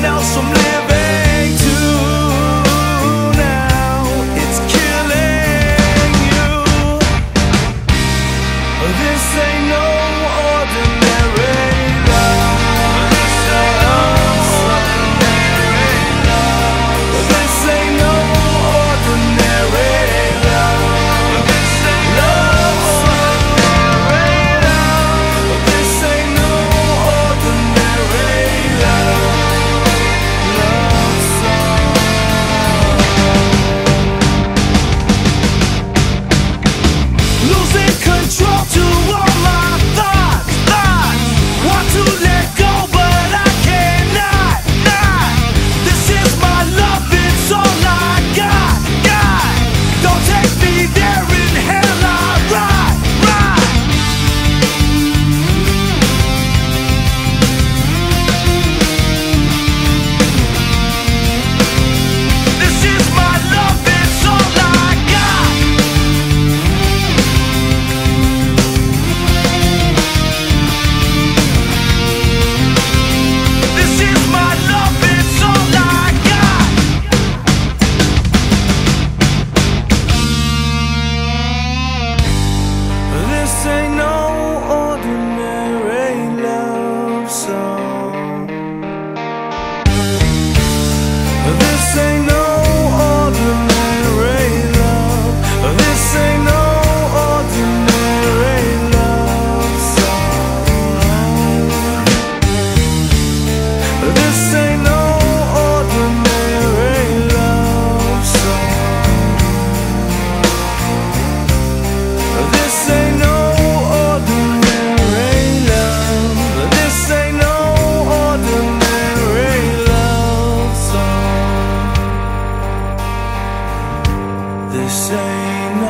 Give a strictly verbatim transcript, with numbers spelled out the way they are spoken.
someone else from living to now. It's killing you. This ain't no ordinary. This ain't